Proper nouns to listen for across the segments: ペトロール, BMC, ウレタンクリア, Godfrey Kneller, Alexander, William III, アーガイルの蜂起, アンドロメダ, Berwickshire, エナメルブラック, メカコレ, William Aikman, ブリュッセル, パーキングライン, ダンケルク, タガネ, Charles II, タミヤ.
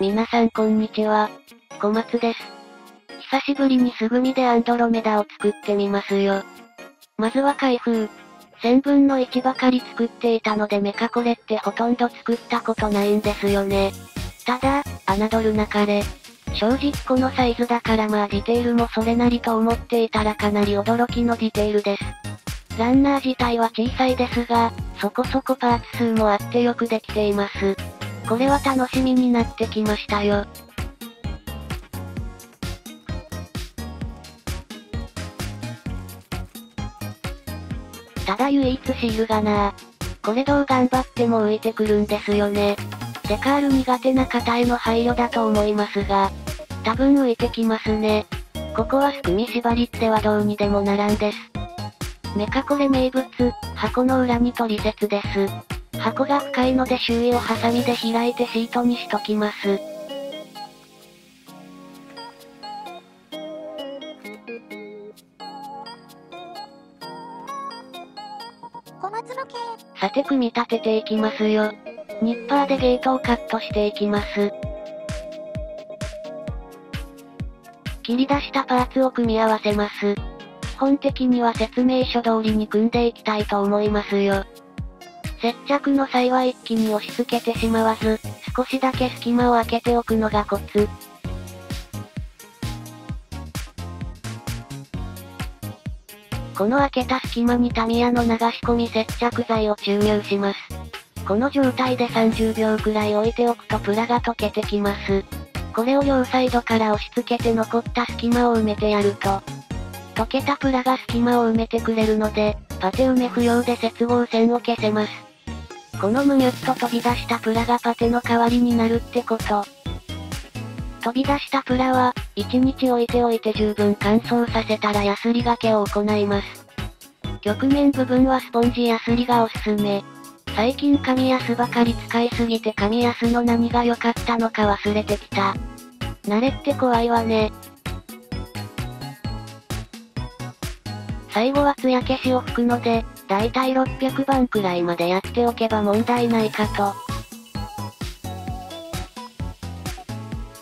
皆さんこんにちは。小松です。久しぶりにすぐみでアンドロメダを作ってみますよ。まずは開封。1000分の1ばかり作っていたのでメカコレってほとんど作ったことないんですよね。ただ、侮るなかれ。正直このサイズだからまあディテールもそれなりと思っていたらかなり驚きのディテールです。ランナー自体は小さいですが、そこそこパーツ数もあってよくできています。これは楽しみになってきましたよ。ただ唯一シールがな。これどう頑張っても浮いてくるんですよね。デカール苦手な方への配慮だと思いますが、多分浮いてきますね。ここはすくみ縛りってはどうにでもならんです。メカコレ名物、箱の裏に取説です。箱が深いので周囲をハサミで開いてシートにしときます。さて組み立てていきますよ。ニッパーでゲートをカットしていきます。切り出したパーツを組み合わせます。基本的には説明書通りに組んでいきたいと思いますよ。接着の際は一気に押し付けてしまわず、少しだけ隙間を空けておくのがコツ。この開けた隙間にタミヤの流し込み接着剤を注入します。この状態で30秒くらい置いておくとプラが溶けてきます。これを両サイドから押し付けて残った隙間を埋めてやると、溶けたプラが隙間を埋めてくれるので、パテ埋め不要で接合線を消せます。このむにゅっと飛び出したプラがパテの代わりになるってこと。飛び出したプラは、1日置いておいて十分乾燥させたらヤスリがけを行います。曲面部分はスポンジヤスリがおすすめ。最近紙ヤスばかり使いすぎて紙ヤスの何が良かったのか忘れてきた。慣れって怖いわね。最後は艶消しを拭くので、だいたい600番くらいまでやっておけば問題ないかと。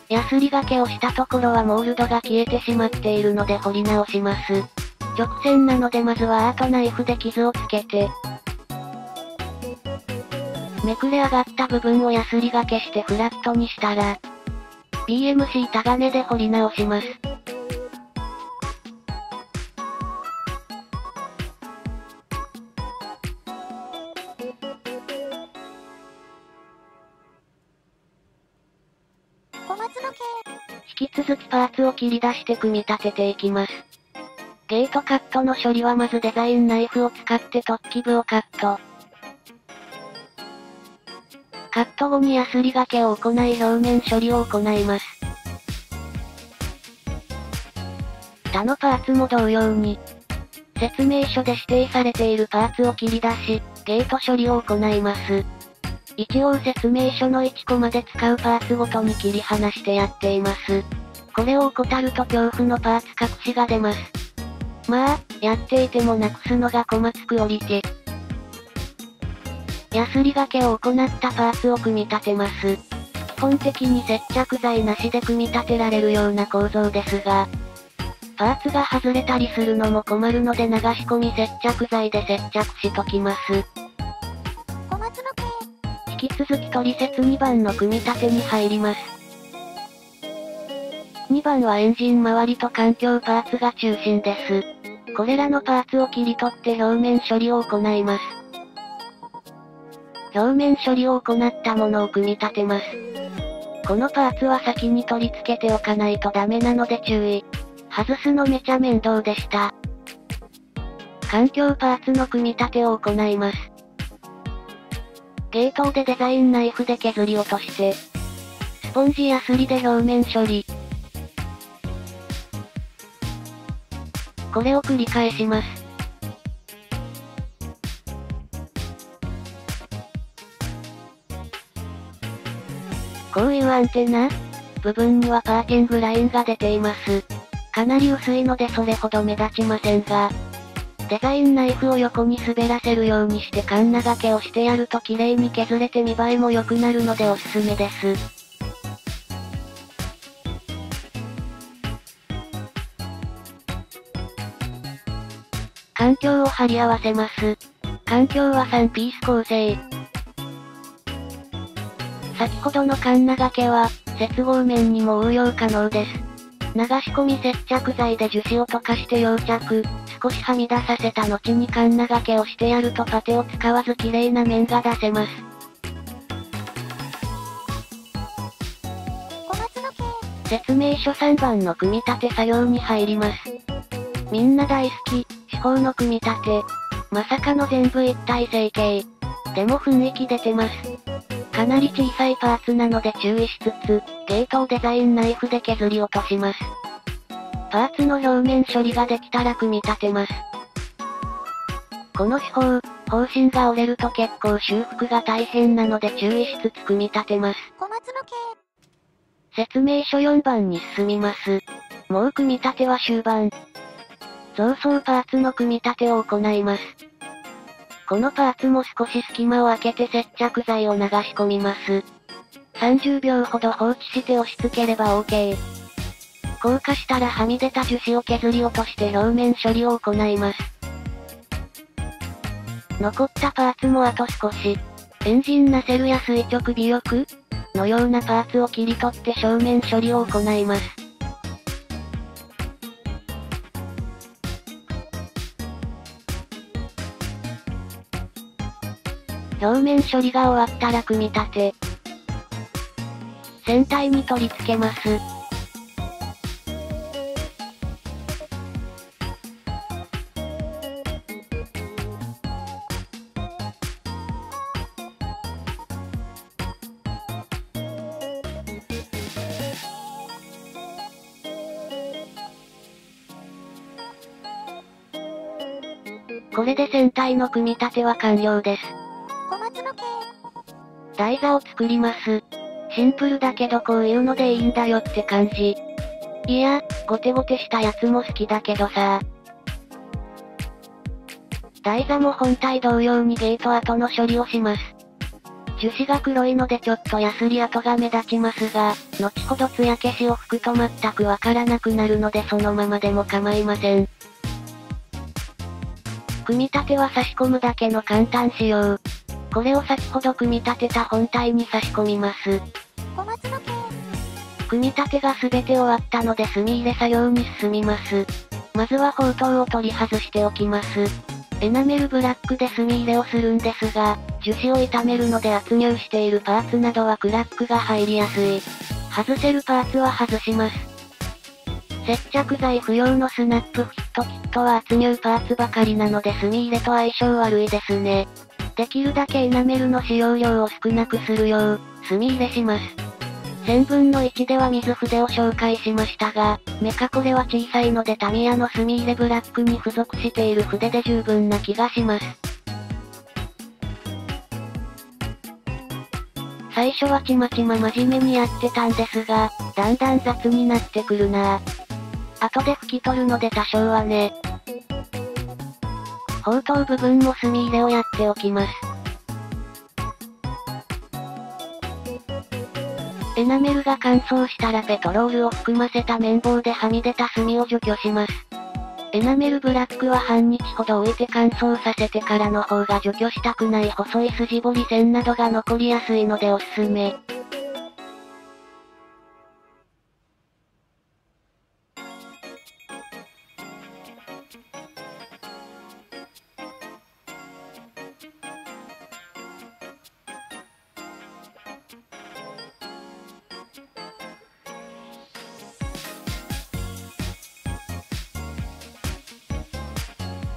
ヤスリがけをしたところはモールドが消えてしまっているので彫り直します。直線なのでまずはアートナイフで傷をつけて、めくれ上がった部分をヤスリがけしてフラットにしたら、BMC タガネで彫り直します。引き続きパーツを切り出して組み立てていきます。ゲートカットの処理はまずデザインナイフを使って突起部をカット。カット後にヤスリがけを行い表面処理を行います。他のパーツも同様に、説明書で指定されているパーツを切り出し、ゲート処理を行います。一応説明書の1コマで使うパーツごとに切り離してやっています。これを怠ると恐怖のパーツ隠しが出ます。まあ、やっていてもなくすのがコマツクオリティ。ヤスリがけを行ったパーツを組み立てます。基本的に接着剤なしで組み立てられるような構造ですが、パーツが外れたりするのも困るので流し込み接着剤で接着しときます。引き続き取説2番の組み立てに入ります。2番はエンジン周りと環境パーツが中心です。これらのパーツを切り取って表面処理を行います。表面処理を行ったものを組み立てます。このパーツは先に取り付けておかないとダメなので注意。外すのめちゃ面倒でした。環境パーツの組み立てを行います。ゲートでデザインナイフで削り落として、スポンジヤスリで表面処理。これを繰り返します。こういうアンテナ部分にはパーキングラインが出ています。かなり薄いのでそれほど目立ちませんが、デザインナイフを横に滑らせるようにしてカンナがけをしてやると綺麗に削れて見栄えも良くなるのでおすすめです。環境を貼り合わせます。環境は3ピース構成。先ほどのカンナ掛けは、接合面にも応用可能です。流し込み接着剤で樹脂を溶かして溶着、少しはみ出させた後にカンナ掛けをしてやるとパテを使わず綺麗な面が出せます。説明書3番の組み立て作業に入ります。みんな大好き、四方の組み立て。まさかの全部一体成形。でも雰囲気出てます。かなり小さいパーツなので注意しつつ、ゲートをデザインナイフで削り落とします。パーツの表面処理ができたら組み立てます。この手法、方針が折れると結構修復が大変なので注意しつつ組み立てます。説明書4番に進みます。もう組み立ては終盤。造装パーツの組み立てを行います。このパーツも少し隙間を空けて接着剤を流し込みます。30秒ほど放置して押し付ければ OK。硬化したらはみ出た樹脂を削り落として表面処理を行います。残ったパーツもあと少し。エンジンナセルや垂直尾翼のようなパーツを切り取って正面処理を行います。表面処理が終わったら組み立て。船体に取り付けます。これで船体の組み立ては完了です。台座を作ります。シンプルだけどこういうのでいいんだよって感じ。いや、ゴテゴテしたやつも好きだけどさ。台座も本体同様にゲート跡の処理をします。樹脂が黒いのでちょっとヤスリ跡が目立ちますが、後ほど艶消しを拭くと全くわからなくなるのでそのままでも構いません。組み立ては差し込むだけの簡単仕様。これを先ほど組み立てた本体に差し込みます。組み立てが全て終わったので墨入れ作業に進みます。まずは砲塔を取り外しておきます。エナメルブラックで墨入れをするんですが、樹脂を傷めるので圧入しているパーツなどはクラックが入りやすい。外せるパーツは外します。接着剤不要のスナップフィットキットは圧入パーツばかりなので墨入れと相性悪いですね。できるだけエナメルの使用量を少なくするよう、墨入れします。1000分の1では水筆を紹介しましたが、メカコレは小さいのでタミヤの墨入れブラックに付属している筆で十分な気がします。最初はちまちま真面目にやってたんですが、だんだん雑になってくるなぁ。後で拭き取るので多少はね。砲塔部分も墨入れをやっておきます。エナメルが乾燥したらペトロールを含ませた綿棒ではみ出た墨を除去します。エナメルブラックは半日ほど置いて乾燥させてからの方が除去したくない細い筋彫り線などが残りやすいのでおすすめ。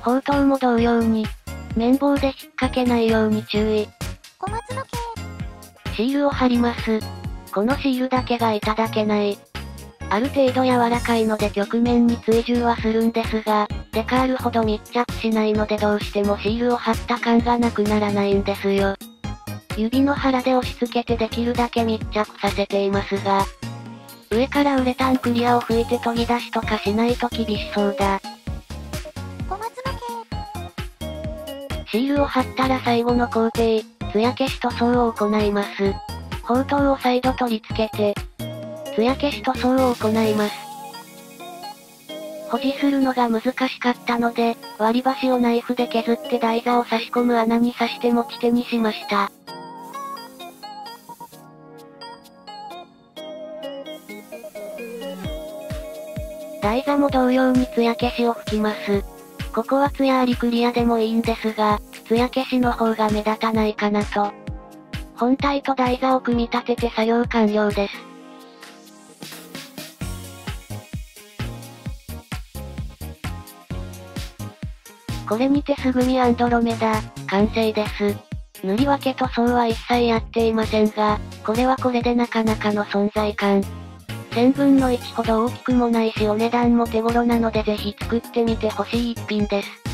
砲塔も同様に、綿棒で引っ掛けないように注意。シールを貼ります。このシールだけがいただけない。ある程度柔らかいので曲面に追従はするんですが、デカールほど密着しないのでどうしてもシールを貼った感がなくならないんですよ。指の腹で押し付けてできるだけ密着させていますが、上からウレタンクリアを拭いて研ぎ出しとかしないと厳しそうだ。シールを貼ったら最後の工程、艶消し塗装を行います。砲塔を再度取り付けて、艶消し塗装を行います。保持するのが難しかったので、割り箸をナイフで削って台座を差し込む穴に刺して持ち手にしました。台座も同様に艶消しを吹きます。ここは艶ありクリアでもいいんですが、艶消しの方が目立たないかなと。本体と台座を組み立てて作業完了です。これにてすぐみアンドロメダ、完成です。塗り分け塗装は一切やっていませんが、これはこれでなかなかの存在感。1000分の1ほど大きくもないしお値段も手頃なのでぜひ作ってみてほしい一品です。